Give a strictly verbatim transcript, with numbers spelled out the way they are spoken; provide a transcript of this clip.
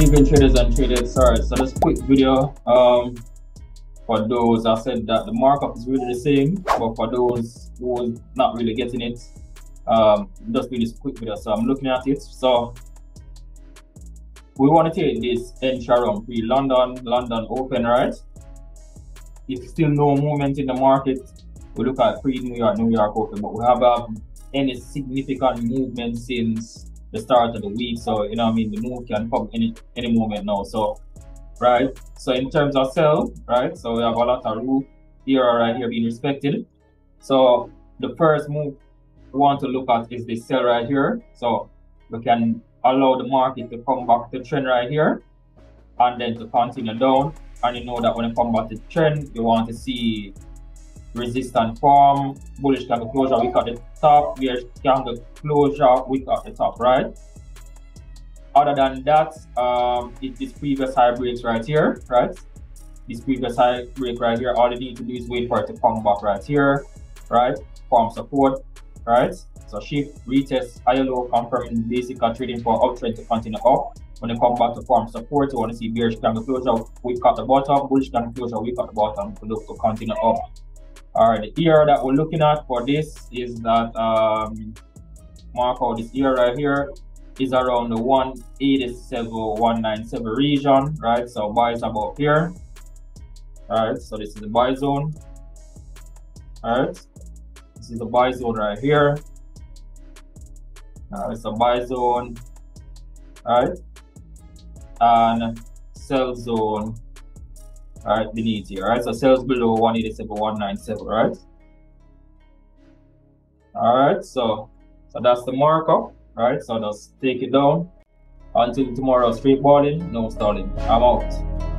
leaving traders untraded. Sorry, so this quick video um for those that said that the markup is really the same, but for those who are not really getting it, um just be this quick video. So I'm looking at it. So we want to take this N T R M pre London London Open, right? If still no movement in the market, we look at pre New York New York Open, but we have um, any significant movement since the start of the week. So you know what I mean, the move can come any any moment now. So right, so in terms of sell, right, so we have a lot of rule here right here being respected. So the first move we want to look at is this sell right here. So we can allow the market to come back to trend right here and then to continue down. And you know that when you come back to trend, you want to see resistance form, bullish candle closure wick at the top, bearish candle closure wick at the top, right? Other than that, um, it's this previous high breaks right here, right? This previous high break right here, all you need to do is wait for it to come back right here, right? Form support, right? So shift, retest, high low, confirming basic trading for uptrend to continue up. When you come back to form support, you want to see bearish candle closure wick at the bottom, bullish candle closure wick at the bottom, to look to continue up. All right, the era that we're looking at for this is that um, mark out this era right here is around the one eighty-seven, one ninety-seven region, right? So buy is about here. All right, so this is the buy zone. All right, this is the buy zone right here. All right, so buy zone. All right, and sell zone. All right, beneath here, all right? So sales below one eighty-seven, one ninety-seven, right? All right, so so that's the markup, right? So just take it down. Until tomorrow, straight balling, no stalling. I'm out.